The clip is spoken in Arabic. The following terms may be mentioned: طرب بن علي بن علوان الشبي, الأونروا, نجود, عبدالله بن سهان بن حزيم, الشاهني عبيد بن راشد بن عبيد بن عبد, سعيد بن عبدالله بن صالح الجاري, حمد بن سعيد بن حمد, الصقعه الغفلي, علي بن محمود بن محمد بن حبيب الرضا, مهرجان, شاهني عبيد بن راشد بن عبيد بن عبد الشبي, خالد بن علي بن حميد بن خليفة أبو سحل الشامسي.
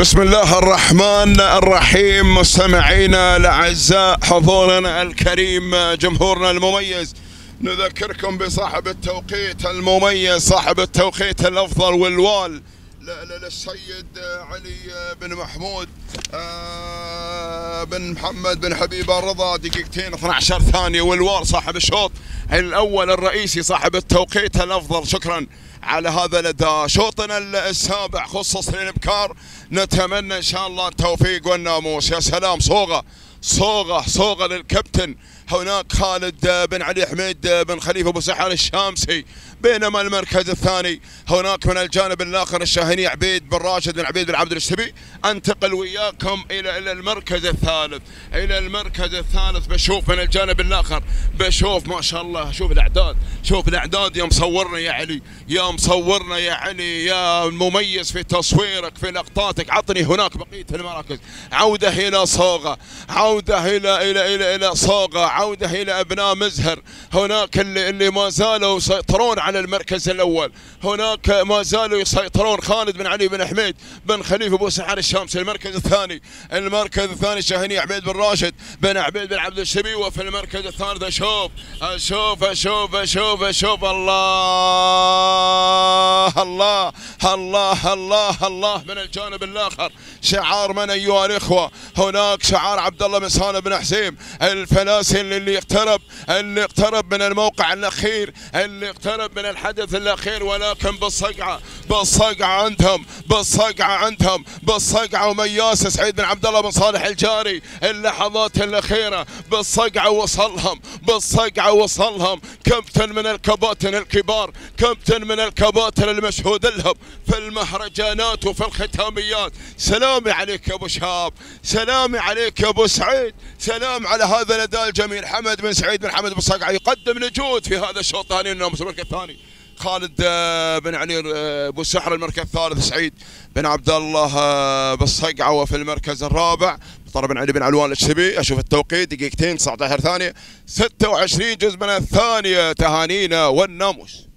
بسم الله الرحمن الرحيم. مستمعينا الأعزاء، حضورنا الكريم، جمهورنا المميز، نذكركم بصاحب التوقيت المميز، صاحب التوقيت الأفضل والوال، للسيد علي بن محمود بن محمد بن حبيب الرضا، دقيقتين 12 ثانية، والوال صاحب الشوط الأول الرئيسي، صاحب التوقيت الأفضل. شكرا على هذا الأداء. شوطنا السابع خصص للإبكار، نتمنى إن شاء الله التوفيق والناموس. يا سلام، صوغة صوغة صوغة للكابتن هناك خالد بن علي حميد بن خليفة أبو سحل الشامسي. بينما المركز الثاني هناك من الجانب الآخر الشاهني عبيد بن راشد بن عبيد بن عبد الشبي. انتقل وياكم إلى المركز الثالث، إلى المركز الثالث. بشوف من الجانب الآخر، بشوف ما شاء الله، شوف الأعداد، شوف الأعداد. يا مصورنا يا علي، يا مصورنا يا علي، يا مميز في تصويرك في لقطاتك. عطني هناك بقية المراكز. عودة إلى صوغة، عودة إلى إلى إلى إلى صوغة، عودة إلى أبناء مزهر. هناك اللي ما زالوا يسيطرون على المركز الأول، هناك ما زالوا يسيطرون. خالد بن علي بن حميد بن خليفة أبو سحل الشامسي. المركز الثاني، المركز الثاني شاهني عبيد بن راشد بن عبيد بن عبد الشبي. وفي المركز الثالث أشوف أشوف أشوف أشوف أشوف الله الله الله الله الله. من الجانب الآخر شعار من أيها الإخوة؟ هناك شعار عبدالله بن سهان بن حزيم الفلاسي، اللي اقترب من الموقع الأخير، اللي اقترب من الحدث الأخير، ولكن بالصقعة، بالصقعة عندهم، بالصقعة عندهم، بالصقعة. ومياس سعيد بن عبدالله بن صالح الجاري اللحظات الأخيرة بالصقعة وصلهم، بالصقعة وصلهم. كابتن من الكباتن الكبار، كابتن من الكباتن المشهود لهم في المهرجانات وفي الختاميات. سلامي عليك يا أبو شهاب، سلامي عليك يا أبو سعيد، سلام على هذا الأداء الجميل. حمد بن سعيد بن حمد بالصقعة يقدم نجود في هذا الشوط. هاني الناموس. المركز الثاني خالد بن علي ابو سحر. المركز الثالث سعيد بن عبد الله بالصقعة. وفي المركز الرابع طرب بن علي بن علوان الشبي. اشوف التوقيت، دقيقتين 19 ثانية، 26 جزء من الثانية. تهانينا والناموس.